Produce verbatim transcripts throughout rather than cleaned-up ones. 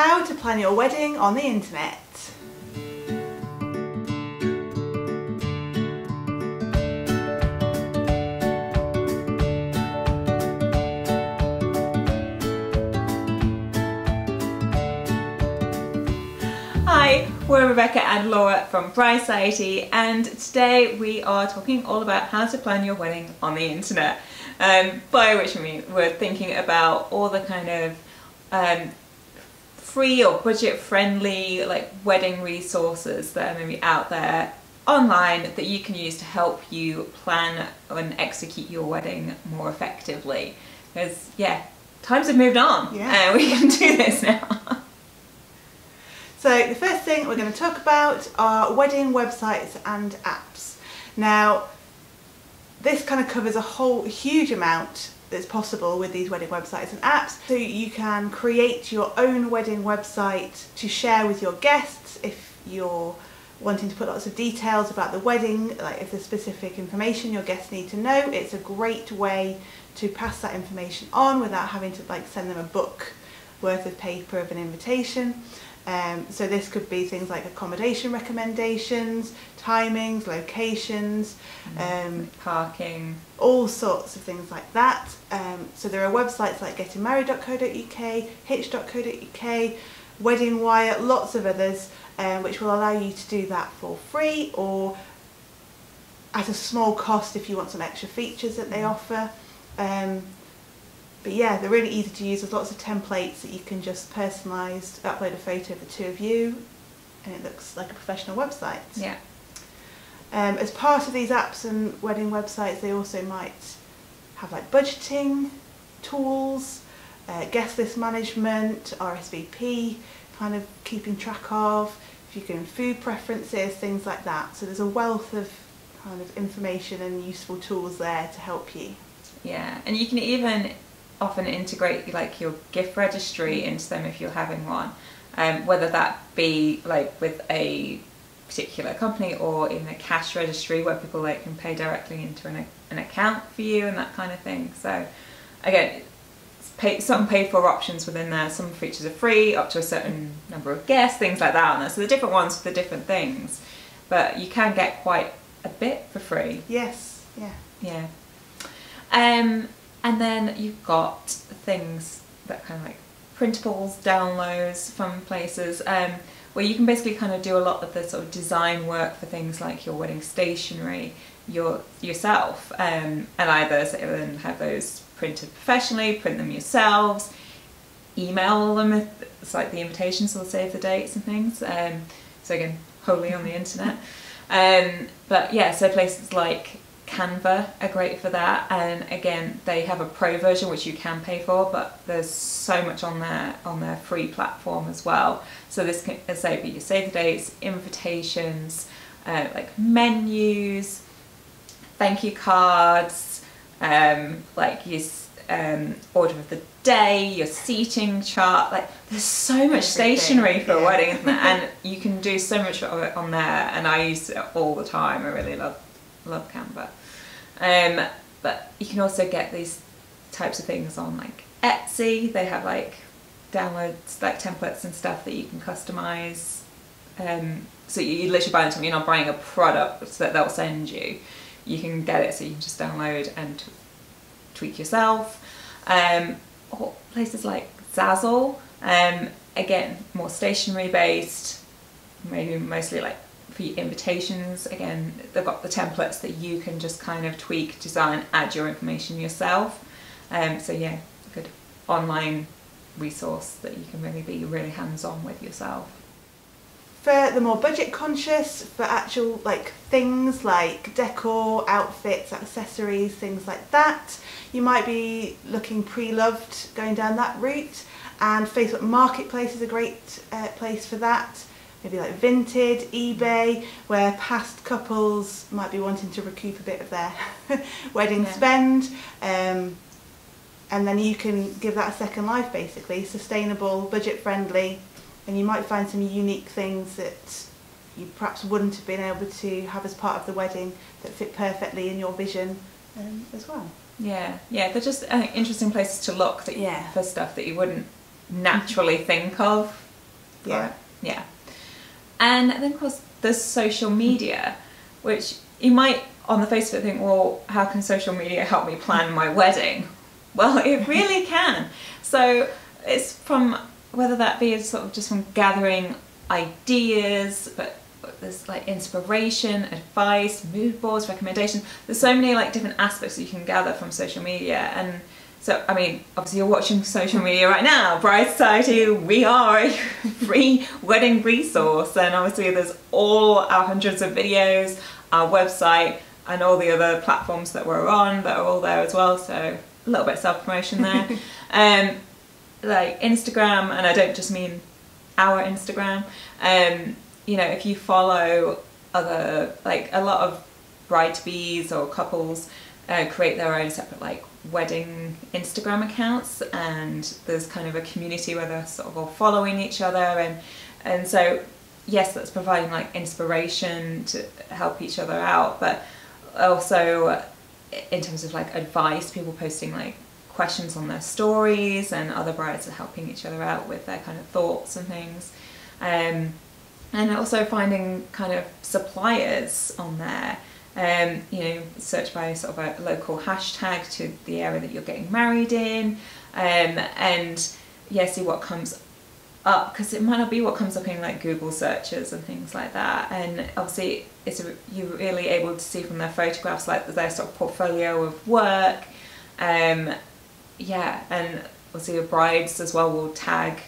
How to plan your wedding on the internet. Hi, we're Rebecca and Laura from Bride Society, and today we are talking all about how to plan your wedding on the internet. Um, by which I mean we're thinking about all the kind of um, free or budget-friendly like wedding resources that are maybe out there online that you can use to help you plan and execute your wedding more effectively. Because yeah, times have moved on, yeah. And we can do this now. So the first thing we're going to talk about are wedding websites and apps. Now, this kind of covers a whole huge amount that's possible with these wedding websites and apps. So you can create your own wedding website to share with your guests if you're wanting to put lots of details about the wedding, like if there's specific information your guests need to know. It's a great way to pass that information on without having to like send them a book worth of paper of an invitation. Um, so this could be things like accommodation recommendations, timings, locations, um, parking, all sorts of things like that. Um, so there are websites like getting married dot co dot U K, hitched dot co dot U K, WeddingWire, lots of others, um, which will allow you to do that for free or at a small cost if you want some extra features that they offer. Um, But yeah, they're really easy to use. There's lots of templates that you can just personalise, upload a photo of the two of you, and it looks like a professional website. Yeah. Um, as part of these apps and wedding websites, they also might have like budgeting tools, uh, guest list management, R S V P, kind of keeping track of, if you can food preferences, things like that. So there's a wealth of kind of information and useful tools there to help you. Yeah, and you can even often integrate like your gift registry into them if you're having one, um, whether that be like with a particular company or even a cash registry where people like can pay directly into an, an account for you and that kind of thing. So again, pay, some paid for options within there, some features are free up to a certain number of guests, things like that on there. So the different ones for the different things, but you can get quite a bit for free. Yes, yeah. Yeah. Um, And then you've got things that kind of like printables, downloads, fun places, um, where you can basically kind of do a lot of the sort of design work for things like your wedding stationery your, yourself, um, and either sit and have those printed professionally, print them yourselves, email them, if it's like the invitations or save the dates and things, um, so again, wholly on the internet. Um, but yeah, so places like Canva are great for that, and again they have a pro version which you can pay for, but there's so much on their on their free platform as well. So this can, as I say, be your save the dates, invitations, uh, like menus, thank you cards, um, like your um, order of the day, your seating chart. Like there's so much stationery for a wedding, isn't there? And you can do so much of it on there, and I use it all the time. I really love. Love Canva, um, but you can also get these types of things on like Etsy. They have like downloads, like templates and stuff that you can customize. Um, so you, you literally buy them. You're not buying a product that they'll send you. You can get it, so you can just download and t tweak yourself. Um, or places like Zazzle, um, again more stationery based, maybe mostly like. For your invitations, again, they've got the templates that you can just kind of tweak, design, add your information yourself. Um, so yeah, a good online resource that you can really be really hands-on with yourself. For the more budget conscious, for actual like things like decor, outfits, accessories, things like that, you might be looking pre-loved, going down that route, and Facebook Marketplace is a great uh, place for that. Maybe like Vinted, eBay, where past couples might be wanting to recoup a bit of their wedding yeah. spend, um, and then you can give that a second life, basically sustainable, budget friendly, and you might find some unique things that you perhaps wouldn't have been able to have as part of the wedding that fit perfectly in your vision um, as well. Yeah, yeah, they're just uh, interesting places to look that you, yeah. for stuff that you wouldn't naturally think of. Yeah. Right? Yeah. And then of course there's social media, which you might on the face of it think, well, how can social media help me plan my wedding? Well, it really can. So it's from, whether that be sort of just from gathering ideas, but there's like inspiration, advice, mood boards, recommendations. There's so many like different aspects that you can gather from social media. And so, I mean, obviously you're watching social media right now. Bride Society, we are a free wedding resource. And obviously there's all our hundreds of videos, our website, and all the other platforms that we're on that are all there as well. So a little bit of self-promotion there. um, like Instagram, and I don't just mean our Instagram. Um, you know, if you follow other, like a lot of bride-to-be's or couples uh, create their own separate like wedding Instagram accounts, and there's kind of a community where they're sort of all following each other, and and so yes, that's providing like inspiration to help each other out, but also in terms of like advice, people posting like questions on their stories, and other brides are helping each other out with their kind of thoughts and things. Um, and also finding kind of suppliers on there. Um, you know, search by sort of a local hashtag to the area that you're getting married in, um, and yeah, see what comes up, because it might not be what comes up in like Google searches and things like that. And obviously it's a, you're really able to see from their photographs like their sort of portfolio of work. Um, yeah, and obviously the brides as well will tag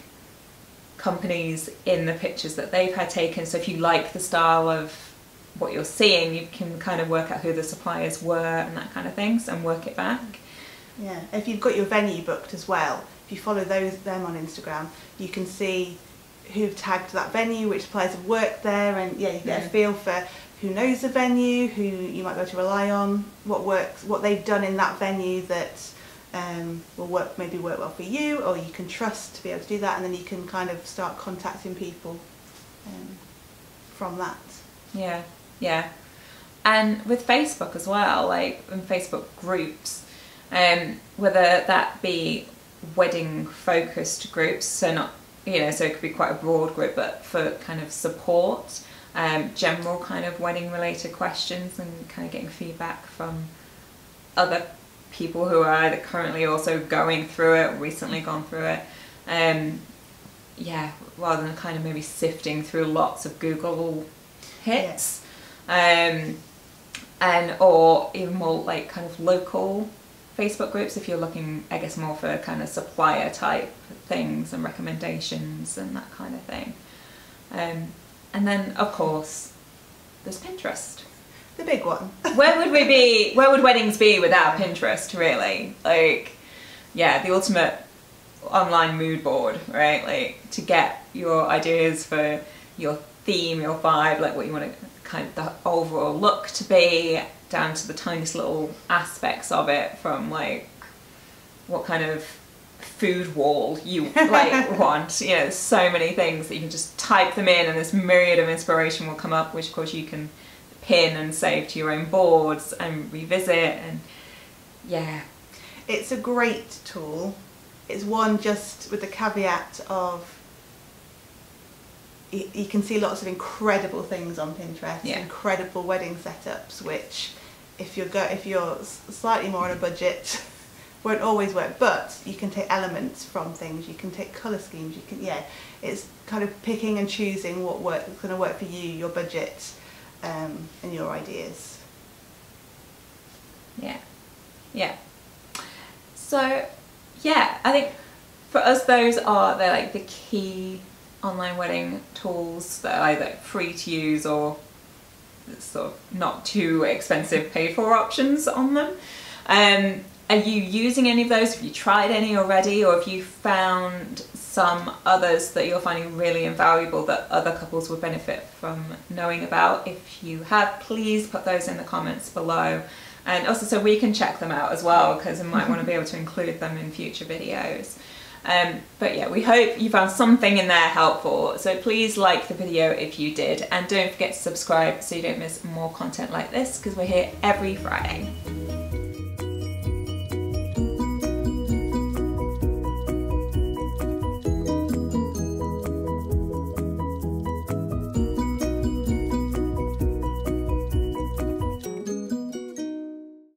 companies in the pictures that they've had taken, so if you like the style of what you're seeing, you can kind of work out who the suppliers were and that kind of things, and work it back. Yeah, if you've got your venue booked as well, if you follow those them on Instagram, you can see who tagged that venue, which suppliers have worked there, and yeah, you get yeah. a feel for who knows the venue, who you might be able to rely on, what works, what they've done in that venue that um, will work, maybe work well for you, or you can trust to be able to do that, and then you can kind of start contacting people um, from that. Yeah. Yeah, and with Facebook as well, like in Facebook groups, um, whether that be wedding focused groups, so not, you know, so it could be quite a broad group, but for kind of support, um, general kind of wedding related questions, and kind of getting feedback from other people who are either currently also going through it, recently gone through it, um, yeah, rather than kind of maybe sifting through lots of Google hits. Yeah. Um, and or even more like kind of local Facebook groups if you're looking, I guess, more for kind of supplier type things and recommendations and that kind of thing. Um, and then of course there's Pinterest, the big one. Where would we be? Where would weddings be without Pinterest? Really, like, yeah, the ultimate online mood board, right? Like to get your ideas for your theme, your vibe, like what you want to. Kind of the overall look to be, down to the tiniest little aspects of it, from like what kind of food wall you like want. You know, so many things that you can just type them in, and this myriad of inspiration will come up, which of course you can pin and save to your own boards and revisit. And yeah, it's a great tool. It's one just with the caveat of you can see lots of incredible things on Pinterest, yeah. incredible wedding setups, which if you're go if you're slightly more on a budget, won't always work. But you can take elements from things, you can take colour schemes, you can yeah, it's kind of picking and choosing what work is going to work for you, your budget, um, and your ideas. Yeah, yeah. So yeah, I think for us those are they're like the key online wedding tools that are either free to use or sort of not too expensive paid for options on them. Um, are you using any of those? Have you tried any already, or have you found some others that you're finding really invaluable that other couples would benefit from knowing about? If you have, please put those in the comments below, and also so we can check them out as well, because I might want to be able to include them in future videos. Um, but yeah, we hope you found something in there helpful, so please like the video if you did, and don't forget to subscribe so you don't miss more content like this, because we're here every Friday.